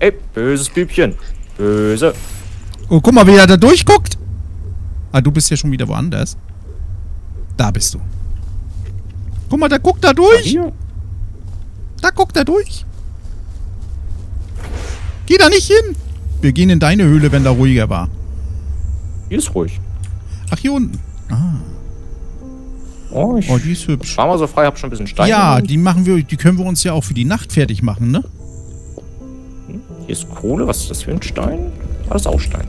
Ey, böses Bübchen. Böse. Oh, guck mal, wie er da durchguckt. Ah, du bist ja schon wieder woanders. Da bist du. Guck mal, da guckt er durch. Da guckt er durch. Geh da nicht hin. Wir gehen in deine Höhle, wenn da ruhiger war. Hier ist ruhig. Ach, hier unten. Ah. Oh, die ist hübsch. War mal so frei, hab schon ein bisschen Stein. Ja, die machen wir, die können wir uns ja auch für die Nacht fertig machen, ne? Hier ist Kohle, was ist das für ein Stein? War das auch Stein?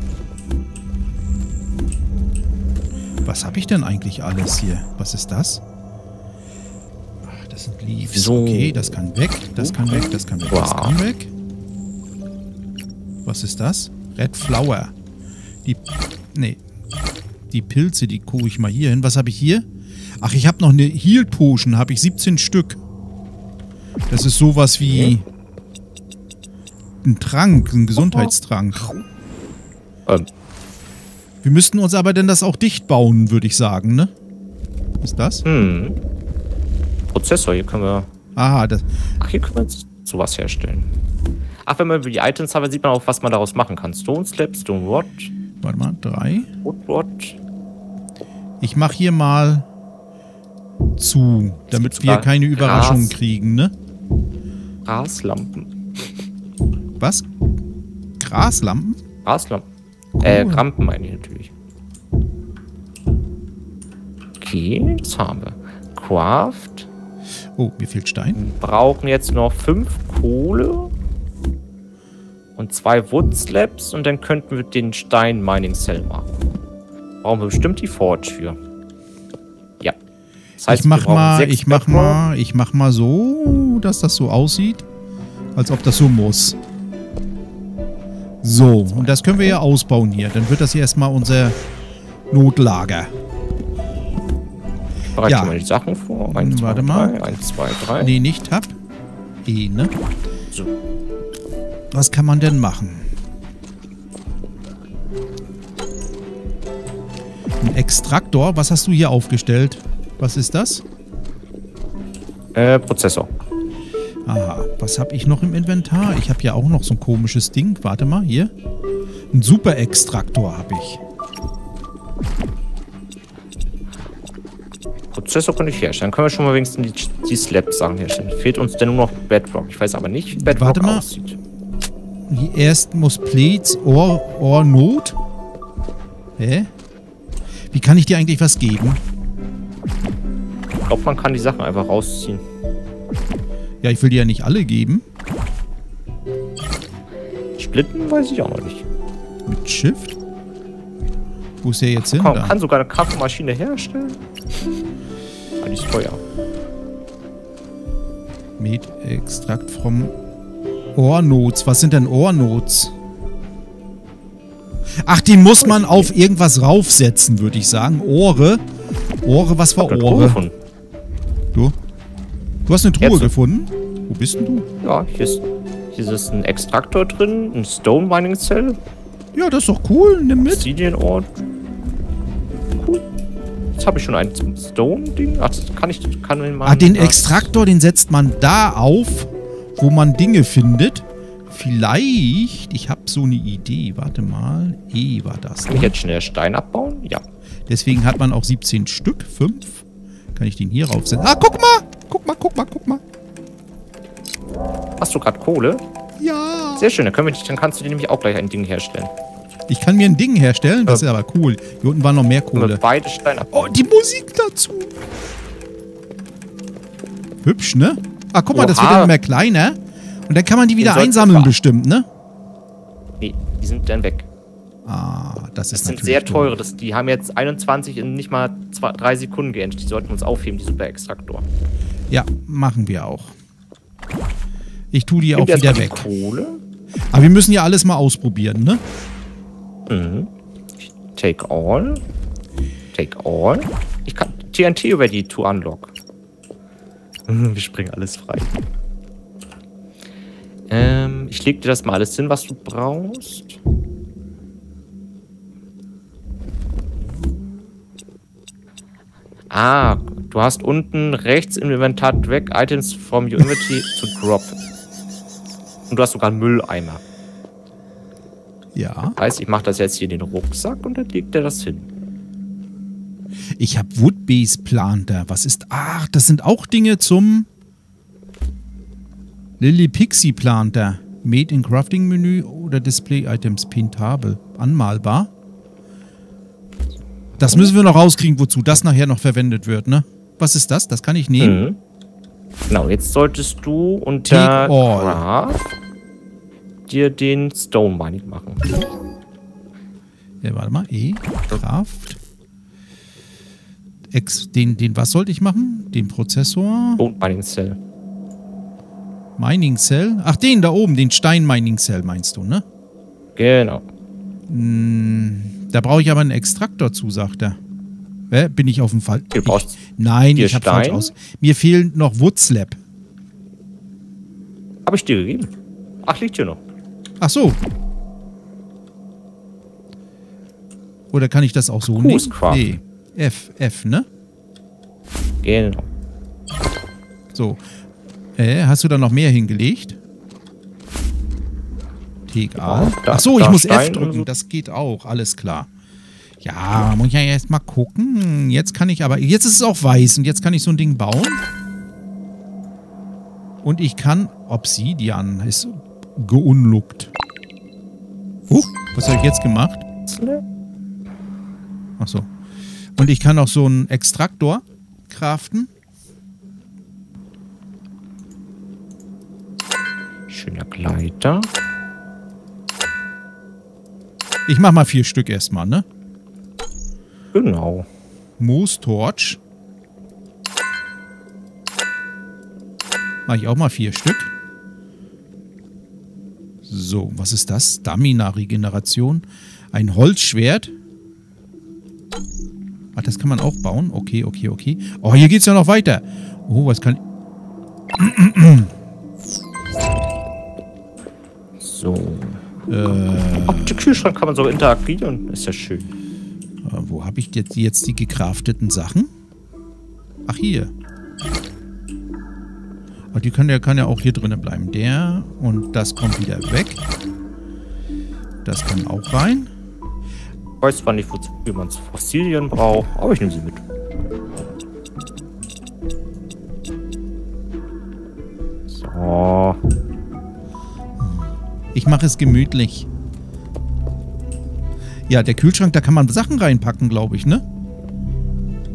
Was habe ich denn eigentlich alles hier? Was ist das? Ach, das sind Leaves. So. Okay, das kann weg, das kann weg, das kann weg, das kann weg. Was ist das? Red Flower. Die Pilze, die gucke ich mal hier hin. Was habe ich hier? Ach, ich habe noch eine Heal Potion. Habe ich 17 Stück. Das ist sowas wie ein Trank, ein Gesundheitstrank. Wir müssten uns aber denn das auch dicht bauen, würde ich sagen, ne? Was ist das? Hm. Prozessor, hier können wir... Aha, das... Ach, hier können wir jetzt sowas herstellen. Ach, wenn man über die Items haben, sieht man auch, was man daraus machen kann. Stone Slab, Stone Rod. Warte mal, 3. Rod. Ich mache hier mal zu, damit wir keine Überraschungen kriegen, ne? Graslampen. Was? Graslampen? Graslampen. Cool. Rampen meine ich natürlich. Okay, das haben wir. Craft. Oh, mir fehlt Stein. Wir brauchen jetzt noch 5 Kohle und 2 Wood Slabs und dann könnten wir den Stein Mining Cell machen. Brauchen wir bestimmt die Forge für. Ja. Das heißt, ich mach mal so, dass das so aussieht, als ob das so muss. So, und das können wir ja ausbauen hier. Dann wird das hier erstmal unser Notlager. Ich bereite mal die Sachen vor. 1, warte 2, mal. 3, 1, 2, 3. Nee, nicht Tab. E, ne? So. Was kann man denn machen? Ein Extraktor. Was hast du hier aufgestellt? Was ist das? Prozessor. Aha, was habe ich noch im Inventar? Ich habe ja auch noch so ein komisches Ding. Warte mal, hier. Ein Super-Extraktor habe ich. Prozessor kann ich herstellen. Können wir schon mal wenigstens die Slab-Sachen herstellen. Fehlt uns denn nur noch Bedrock. Ich weiß aber nicht, wie Bedrock Warte mal. Aussieht. Erst muss Plates or Not. Hä? Wie kann ich dir eigentlich was geben? Ich glaube, man kann die Sachen einfach rausziehen. Ja, ich will dir ja nicht alle geben. Splitten weiß ich auch noch nicht. Mit Shift? Wo ist der jetzt hin? Man kann sogar eine Kaffeemaschine herstellen. Ah, die ist teuer. Med Extrakt from Ohrnotes. Was sind denn Ohrnotes? Ach, die muss man auf irgendwas raufsetzen, würde ich sagen. Ohre. Ohre, was war Ohre? Du? Du hast eine Truhe gefunden? Wo bist denn du? Ja, hier ist ein Extraktor drin, ein Stone Mining Cell. Ja, das ist doch cool, nimm mit. Obsidian-Ort. Cool. Jetzt habe ich schon ein Stone-Ding. Ach, das kann ich... Ah, den Extraktor, den setzt man da auf, wo man Dinge findet. Vielleicht... Ich habe so eine Idee. Warte mal. E war das. Kann ich jetzt schnell Stein abbauen? Ja. Deswegen hat man auch 17 Stück. 5. Kann ich den hier raufsetzen? Ah, guck mal! Guck mal, guck mal, guck mal. Hast du gerade Kohle? Ja. Sehr schön, dann kannst du dir nämlich auch gleich ein Ding herstellen. Ich kann mir ein Ding herstellen? Das ist aber cool. Hier unten war noch mehr Kohle. Beide Steine. Oh, die Musik dazu. Hübsch, ne? Ah, guck mal, das wird dann immer kleiner. Und dann kann man die wieder einsammeln bestimmt, ne? Nee, die sind dann weg. Ah, das sind sehr teure. Die haben jetzt 21 in nicht mal 3 Sekunden geendet. Die sollten uns aufheben, die Super-Extraktor. Ja, machen wir auch. Ich tue die auch wieder weg. Kohle. Aber wir müssen ja alles mal ausprobieren, ne? Mhm. Take all. Take all. Ich kann TNT über die to unlock. Wir springen alles frei. Ich leg dir das mal alles hin, was du brauchst. Ah, du hast unten rechts im Inventar Drag Items from your inventory to drop. Und du hast sogar einen Mülleimer. Ja. Das heißt, ich mache das jetzt hier in den Rucksack und dann legt er das hin. Ich habe Woodbees Planter. Was ist... Ach, das sind auch Dinge zum... Lily Pixie Planter. Made in Crafting Menü oder Display Items. Pintabel. Anmalbar. Das müssen wir noch rauskriegen, wozu das nachher noch verwendet wird, ne? Was ist das? Das kann ich nehmen. Mhm. Genau, jetzt solltest du unter Craft dir den Stone Mining machen. Ja, warte mal. Craft. Was sollte ich machen? Den Prozessor. Und Mining Cell. Mining Cell? Ach, den da oben, den Stein Mining Cell meinst du, ne? Genau. Da brauche ich aber einen Extraktor zu, sagt er. Bin ich auf dem Fall? Nein, ich habe falsch aus. Mir fehlen noch Wood Slab. Habe ich dir gegeben? Ach, liegt hier noch. Ach so. Oder kann ich das auch so nehmen? Nee. F, ne? Genau. So. Hast du da noch mehr hingelegt? Tegal. Ach so, ich muss F drücken. Das geht auch. Alles klar. Ja, muss ich ja erst mal gucken. Jetzt kann ich aber... Jetzt ist es auch weiß und jetzt kann ich so ein Ding bauen. Und ich kann... Obsidian ist geunluckt. Was habe ich jetzt gemacht? Ach so. Und ich kann auch so einen Extraktor craften. Schöner Gleiter. Ich mach mal 4 Stück erstmal, ne? Genau. Moostorch. Mache ich auch mal 4 Stück. So, was ist das? Stamina-Regeneration. Ein Holzschwert. Ach, das kann man auch bauen. Okay. Oh, hier geht's ja noch weiter. Oh, was kann... So. Auf dem Kühlschrank kann man so interagieren. Ist ja schön. Wo habe ich jetzt die gecrafteten Sachen? Ach, hier. Und die kann ja auch hier drinnen bleiben. Der und das kommt wieder weg. Das kann auch rein. Ich weiß zwar nicht, wie man Fossilien braucht, aber ich nehme sie mit. So. Ich mache es gemütlich. Ja, der Kühlschrank, da kann man Sachen reinpacken, glaube ich, ne?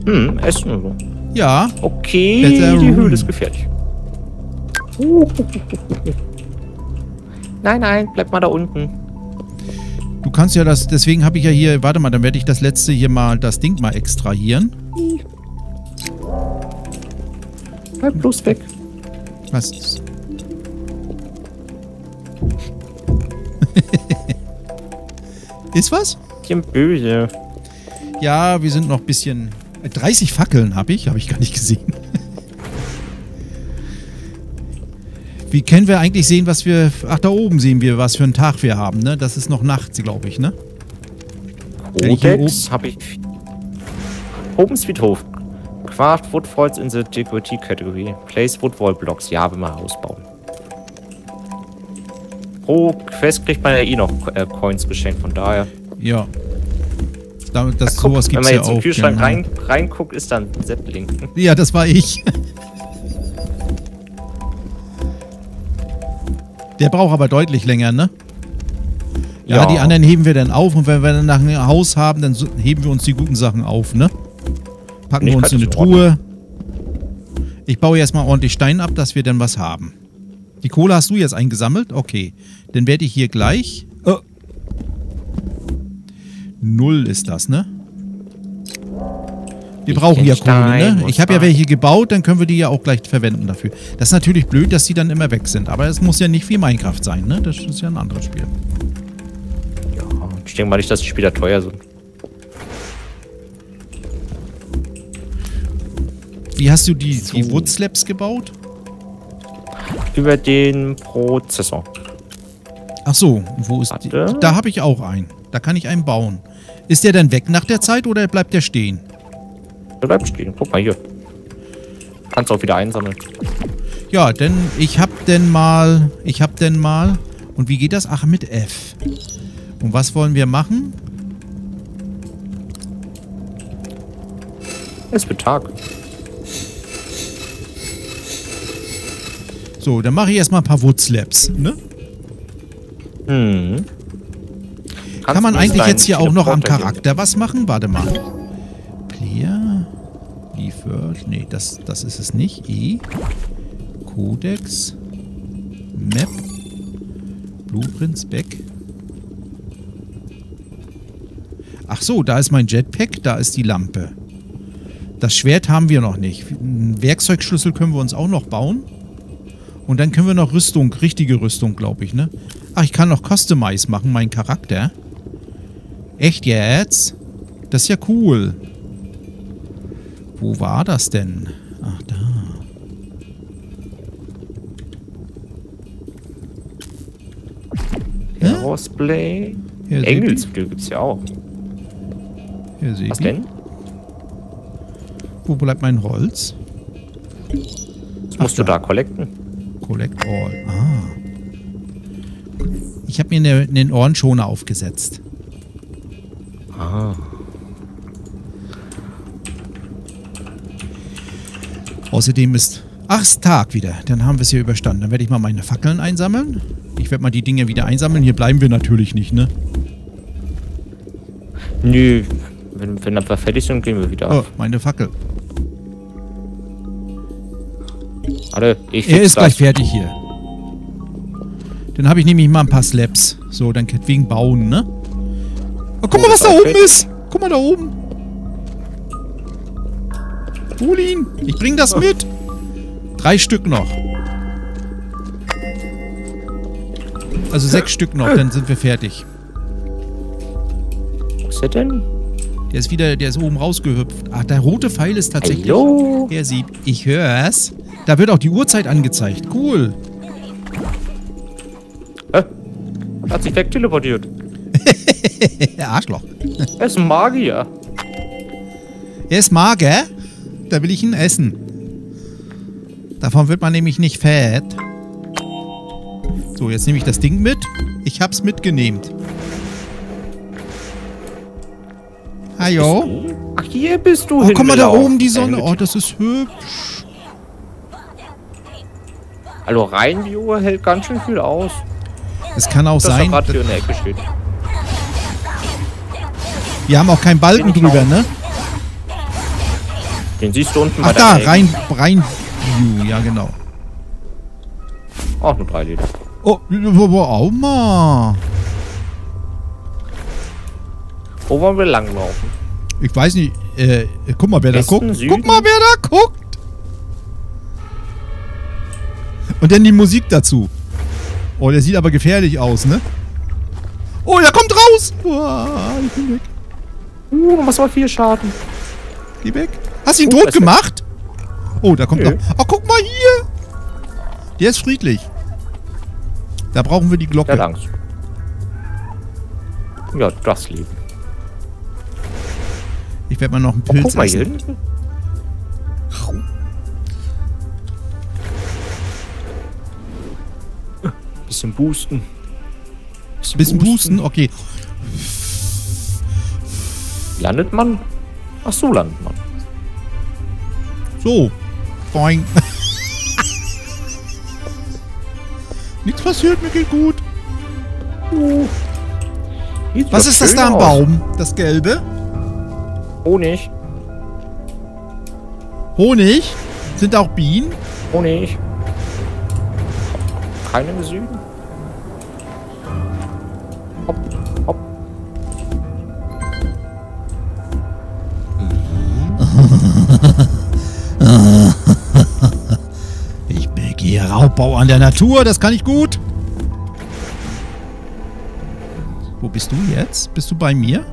Hm, Essen oder so. Ja. Okay, die Höhle ist gefährlich. Nein, bleib mal da unten. Du kannst ja das, deswegen habe ich ja hier, warte mal, dann werde ich das letzte hier mal, das Ding mal extrahieren. Bleib bloß weg. Was ist Ist was? Bisschen böse. Ja, wir sind noch ein bisschen... 30 Fackeln habe ich gar nicht gesehen. Wie können wir eigentlich sehen, was wir... Ach, da oben sehen wir, was für einen Tag wir haben, ne? Das ist noch nachts, glaube ich, ne? Codex habe ich... Hobens Friedhof. Craft Wood Falls in the Decorative Category. Place Wood Wall Blocks. Ja, wir mal ausbauen. Pro Quest kriegt man ja eh noch Coins geschenkt, von daher. Ja. Das sowas gibt's ja auch. Wenn man jetzt im Kühlschrank reinguckt, ist dann Seppling. Ja, das war ich. Der braucht aber deutlich länger, ne? Ja, die anderen heben wir dann auf und wenn wir dann nach einem Haus haben, dann heben wir uns die guten Sachen auf, ne? Packen wir uns in eine Truhe. Ich baue jetzt mal ordentlich Stein ab, dass wir dann was haben. Die Kohle hast du jetzt eingesammelt? Okay. Dann werde ich hier gleich... Oh. 0 ist das, ne? Wir brauchen ja Kohle, ne? Ich habe ja welche gebaut, dann können wir die ja auch gleich verwenden dafür. Das ist natürlich blöd, dass die dann immer weg sind. Aber es muss ja nicht wie Minecraft sein, ne? Das ist ja ein anderes Spiel. Ja, ich denke mal nicht, dass die Spieler teuer sind. Wie hast du die Wood Slabs gebaut? Über den Prozessor. Ach so, wo ist die? Da habe ich auch einen. Da kann ich einen bauen. Ist der denn weg nach der Zeit oder bleibt der stehen? Der bleibt stehen. Guck mal hier. Kannst auch wieder einsammeln. Ja, denn ich hab denn mal. Und wie geht das? Ach, mit F. Und was wollen wir machen? Es wird Tag. So, dann mache ich erstmal ein paar Wood-Slaps, ne? Mhm. Kann man eigentlich jetzt hier auch noch am Charakter was machen? Warte mal. Player. Liefered. Nee, das ist es nicht. E. Codex. Map. Blueprints. Back. Ach so, da ist mein Jetpack. Da ist die Lampe. Das Schwert haben wir noch nicht. Einen Werkzeugschlüssel können wir uns auch noch bauen. Und dann können wir noch Rüstung, richtige Rüstung, glaube ich, ne? Ach, ich kann noch Customize machen, meinen Charakter. Echt jetzt? Das ist ja cool. Wo war das denn? Ach, da. Crossplay. Engelsflügel gibt es ja auch. Hier sehe ich. Was denn? Wo bleibt mein Holz? Das musst du da collecten. Collect all. Ah. Ich habe mir einen Ohrenschoner aufgesetzt. Ah. Außerdem ist... Ach, es ist Tag wieder. Dann haben wir es hier überstanden. Dann werde ich mal meine Fackeln einsammeln. Ich werde mal die Dinge wieder einsammeln. Hier bleiben wir natürlich nicht, ne? Nö. Wenn wir fertig sind, gehen wir wieder auf. Oh, meine Fackel. Alter, er ist gleich fertig hier. Dann habe ich nämlich mal ein paar Slaps. So, dann wegen Bauen, ne? Oh, guck mal, was da oben ist. Guck mal da oben. Hol ihn. Ich bring das mit. 3 Stück noch. Also 6 Stück noch, dann sind wir fertig. Was ist der denn? Der ist oben rausgehüpft. Ach, der rote Pfeil ist tatsächlich... Hallo? Er sieht... Ich hör's. Da wird auch die Uhrzeit angezeigt. Cool. Hat sich wegteleportiert. Arschloch. Er ist ein Magier. Er ist mager? Da will ich ihn essen. Davon wird man nämlich nicht fett. So, jetzt nehme ich das Ding mit. Ich hab's mitgenehmt. Hallo? Ach, hier bist du. Oh, guck mal, da oben die Sonne. Oh, das ist hübsch. Also rein die Uhr hält ganz schön viel aus. Es kann auch sein, dass hier in der Ecke steht. Wir haben auch keinen Balken drüber, ne? Den siehst du unten mal. Ach da, rein View, ja genau. Auch nur 3 Liter. Oh, oh mal. Wo wollen wir langlaufen? Ich weiß nicht. Guck mal, wer da guckt. Guck mal, wer da guckt. Und dann die Musik dazu. Oh, der sieht aber gefährlich aus, ne? Oh, der kommt raus! Uah, ich bin weg. Du machst mal viel Schaden. Geh weg. Hast du ihn tot gemacht? Oh, da kommt noch... Oh, guck mal hier! Der ist friedlich. Da brauchen wir die Glocke. Der hat Angst. Ja, das Leben. Ich werde mal noch einen Pilz essen. Guck mal hier hinten. Bisschen boosten. Bisschen boosten? Okay. Landet man? Ach so, landet man. So. Boing. Nichts passiert, mir geht gut. Was ist das da am Baum? Das Gelbe? Honig. Honig? Sind auch Bienen? Honig. Keine im Süden. Hopp, hopp. Ich begehe Raubbau an der Natur, das kann ich gut. Wo bist du jetzt? Bist du bei mir?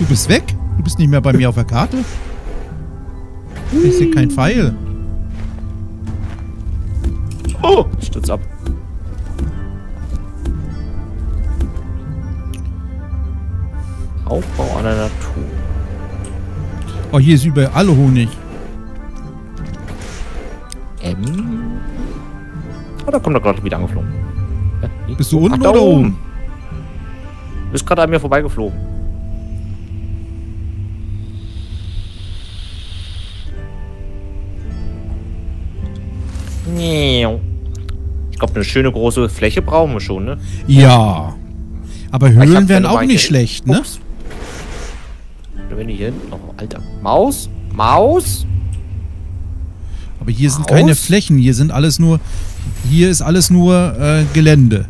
Du bist weg? Du bist nicht mehr bei mir auf der Karte? Ich sehe keinen Pfeil. Oh, stürz ab. Aufbau an der Natur. Oh, hier ist überall Honig. Oh, da kommt er gerade wieder angeflogen. Bist du unten oder oben? Du bist gerade an mir vorbeigeflogen. Ich glaube, eine schöne große Fläche brauchen wir schon, ne? Ja. Aber Höhlen wären auch nicht schlecht, ne? Ups. Wenn ich hier hinten noch... Alter, Maus? Maus? Aber hier sind keine Flächen, hier sind alles nur... Hier ist alles nur Gelände.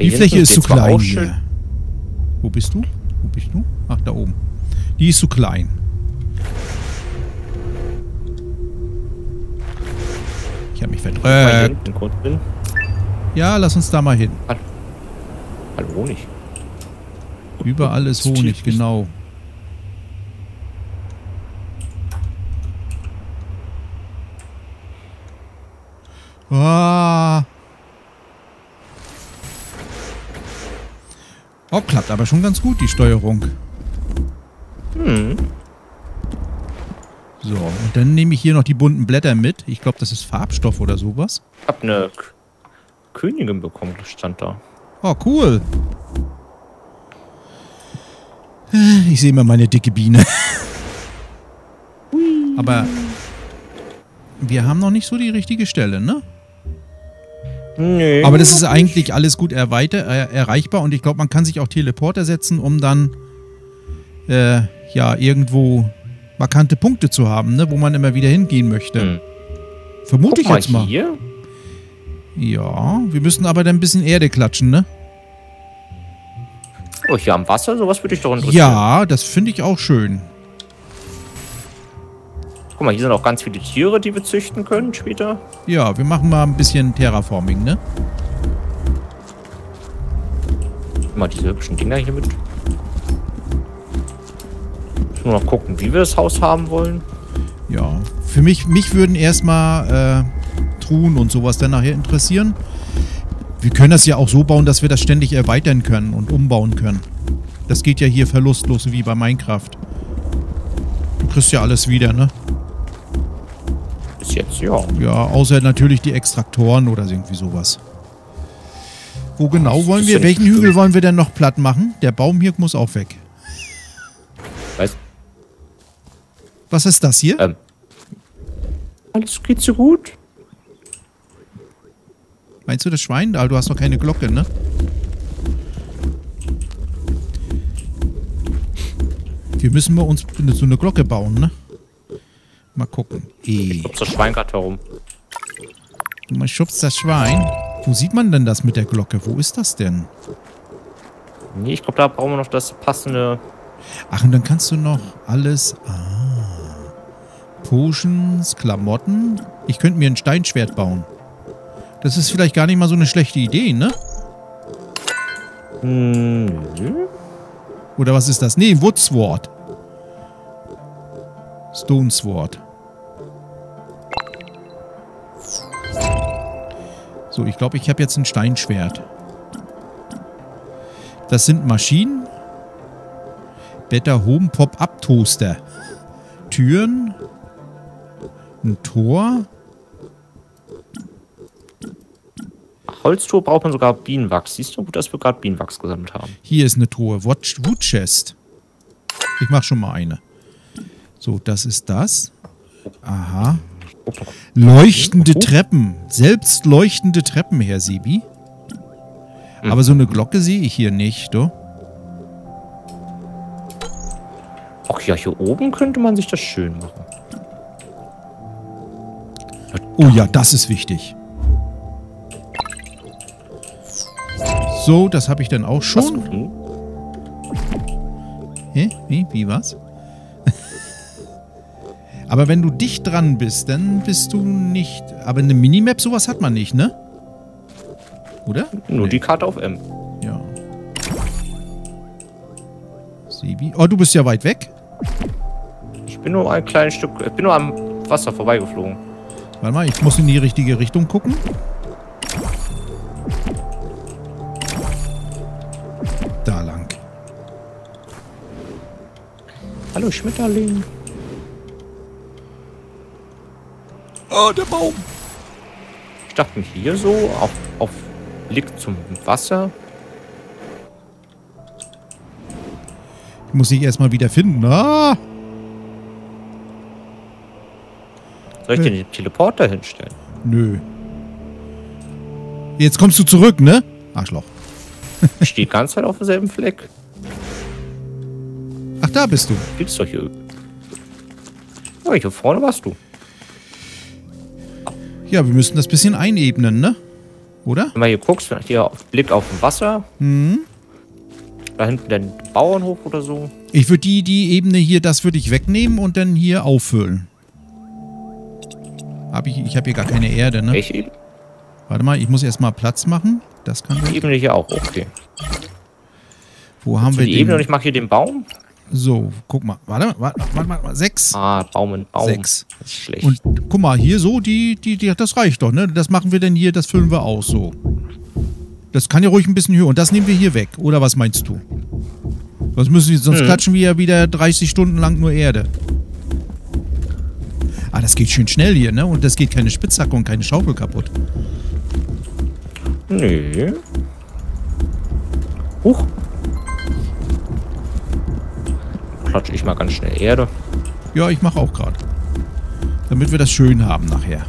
Die Fläche ist zu klein hier. Wo bist du? Wo bist du? Ach, da oben. Die ist zu klein. Ich habe mich verdrückt. Ja, lass uns da mal hin. Hallo Honig. Überall ist Honig, genau. Oh. Oh, klappt aber schon ganz gut, die Steuerung. Hm. So, und dann nehme ich hier noch die bunten Blätter mit. Ich glaube, das ist Farbstoff oder sowas. Ich habe eine Königin bekommen, das stand da. Oh, cool. Ich sehe immer meine dicke Biene. Aber wir haben noch nicht so die richtige Stelle, ne? Nee. Aber das ist eigentlich alles gut erreichbar und ich glaube, man kann sich auch Teleporter setzen, um dann ja, irgendwo markante Punkte zu haben, ne? Wo man immer wieder hingehen möchte. Hm. Vermute ich jetzt mal. Hier? Ja, wir müssen aber dann ein bisschen Erde klatschen, ne? Oh, hier am Wasser, sowas würde ich doch interessieren. Ja, das finde ich auch schön. Guck mal, hier sind auch ganz viele Tiere, die wir züchten können später. Ja, wir machen mal ein bisschen Terraforming, ne? Guck mal, diese hübschen Dinger hier mit. Müssen wir noch gucken, wie wir das Haus haben wollen. Ja, für mich würden erstmal Truhen und sowas dann nachher interessieren. Wir können das ja auch so bauen, dass wir das ständig erweitern können und umbauen können. Das geht ja hier verlustlos wie bei Minecraft. Du kriegst ja alles wieder, ne? Bis jetzt, ja. Ja, außer natürlich die Extraktoren oder irgendwie sowas. Wo genau wollen wir, welchen Hügel wollen wir denn noch platt machen? Der Baum hier muss auch weg. Was? Was ist das hier? Alles geht so gut. Meinst du das Schwein? Aber du hast noch keine Glocke, ne? Wir müssen wir uns so eine Glocke bauen, ne? Mal gucken. Ich schubst das Schwein gerade herum. Man schubst das Schwein. Wo sieht man denn das mit der Glocke? Wo ist das denn? Nee, ich glaube, da brauchen wir noch das passende... Ach, und dann kannst du noch alles... Ah. Potions, Klamotten. Ich könnte mir ein Steinschwert bauen. Das ist vielleicht gar nicht mal so eine schlechte Idee, ne? Mhm. Oder was ist das? Nee, Wood Sword. Stone Sword. So, ich glaube, ich habe jetzt ein Steinschwert. Das sind Maschinen. Better Home Pop-Up Toaster. Türen. Ein Tor. Holztruhe braucht man sogar Bienenwachs. Siehst du, gut, dass wir gerade Bienenwachs gesammelt haben. Hier ist eine Truhe. Wood Chest. Ich mache schon mal eine. So, das ist das. Aha. Leuchtende Treppen. Selbst leuchtende Treppen, Herr Sebi. Aber so eine Glocke sehe ich hier nicht, du. Ach ja, hier oben könnte man sich das schön machen. Oh ja, das ist wichtig. So, das habe ich dann auch schon. Hä? Wie was? Aber wenn du dicht dran bist, dann bist du nicht... Aber eine Minimap, sowas hat man nicht, ne? Oder? Nur die Karte auf M. Ja. Sebi. Oh, du bist ja weit weg. Ich bin nur ein kleines Stück... Ich bin nur am Wasser vorbeigeflogen. Warte mal, ich muss in die richtige Richtung gucken. Da lang. Hallo Schmetterling. Ah, der Baum. Ich dachte mich hier so auf Blick zum Wasser. Ich muss ich erstmal wieder finden. Ah! Soll ich dir den Teleporter hinstellen? Nö. Jetzt kommst du zurück, ne? Arschloch. Ich stehe die ganze Zeit auf demselben Fleck. Ach, da bist du. Gibt's doch hier. Oh, hier vorne warst du. Ja, wir müssen das bisschen einebnen, ne? Oder? Wenn man hier guckst, vielleicht hier auf Blick auf dem Wasser. Mhm. Da hinten den Bauernhof oder so. Ich würde die Ebene hier, das würde ich wegnehmen und dann hier auffüllen. Ich habe hier gar keine Erde, ne? Welche Ebene? Warte mal, ich muss erstmal Platz machen. Das kann die Ebene hier auch, okay. Wo haben wir die Ebene? Und ich mache hier den Baum. So, guck mal. Warte mal. 6. Ah, Baum. 6. Das ist schlecht. Und guck mal, hier so, das reicht doch, ne? Das machen wir denn hier, das füllen wir aus so. Das kann ja ruhig ein bisschen höher. Und das nehmen wir hier weg. Oder was meinst du? Sonst klatschen wir ja wieder 30 Stunden lang nur Erde. Ah, das geht schön schnell hier, ne? Und das geht keine Spitzhacke und keine Schaufel kaputt. Nee. Huch. Klatsche ich mal ganz schnell Erde. Ja, ich mache auch gerade. Damit wir das schön haben nachher.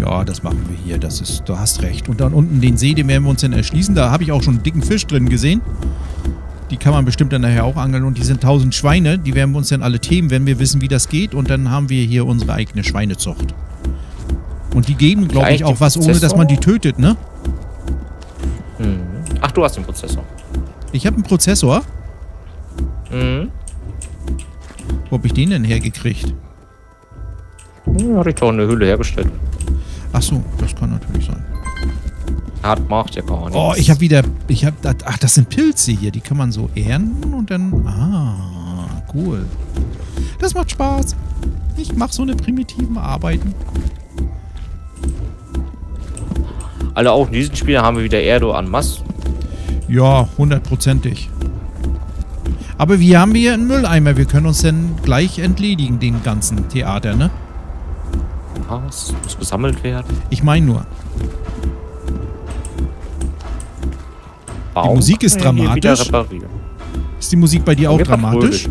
Ja, das machen wir hier. Das ist, du hast recht. Und dann unten den See, den werden wir uns dann erschließen. Da habe ich auch schon einen dicken Fisch drin gesehen. Die kann man bestimmt dann nachher auch angeln. Und die sind 1000 Schweine. Die werden wir uns dann alle themen, wenn wir wissen, wie das geht. Und dann haben wir hier unsere eigene Schweinezucht. Und die geben, glaube ich, auch was, ohne dass man die tötet, ne? Mhm. Ach, du hast den Prozessor. Ich habe einen Prozessor. Mhm. Wo habe ich den denn hergekriegt? Ja, habe ich doch in der Höhle hergestellt. Ach so, das kann natürlich sein. Hart macht ja gar nichts. Oh, ich habe wieder... Ach, das sind Pilze hier. Die kann man so ernten und dann... Ah, cool. Das macht Spaß. Ich mache so eine primitiven Arbeiten. Alle auch in diesen Spielen haben wir wieder Erde en masse. Ja, 100%ig. Aber wir haben hier einen Mülleimer. Wir können uns dann gleich entledigen, den ganzen Theater, ne? Was? Muss gesammelt werden? Ich meine nur. Die Musik ist dramatisch. Ist die Musik bei dir auch dramatisch?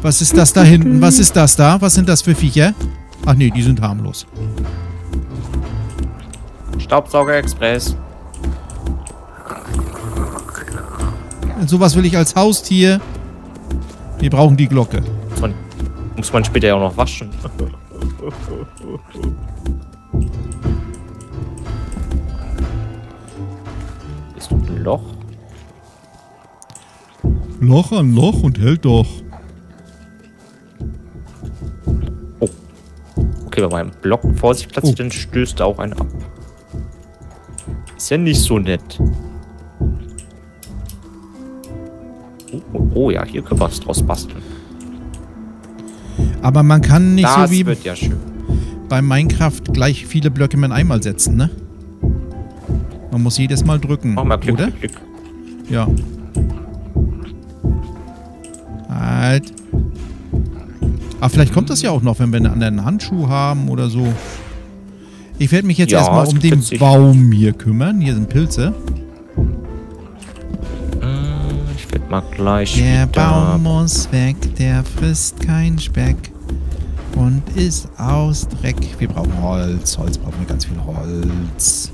Was ist das da hinten? Was ist das da? Was sind das für Viecher? Ach nee, die sind harmlos. Staubsauger Express. Sowas will ich als Haustier. Wir brauchen die Glocke. Muss man später ja auch noch waschen. Ist ein Loch. Loch an Loch und hält doch. Oh. Okay, bei meinem Block Vorsicht platziert, dann stößt auch einen ab. Ist ja nicht so nett. Oh ja, hier können wir was draus basteln. Aber man kann nicht das so wie wird ja schön. Bei Minecraft gleich viele Blöcke mit einmal setzen, ne? Man muss jedes Mal drücken, mach mal Klick, oder? Klick, Klick. Ja. Halt. Aber vielleicht kommt das ja auch noch, wenn wir einen anderen Handschuh haben oder so. Ich werde mich jetzt erstmal um den Baum hier kümmern. Hier sind Pilze. Ich werde mal gleich wieder... Der Baum muss weg, der frisst keinen Speck und ist aus Dreck. Wir brauchen Holz brauchen wir ganz viel Holz.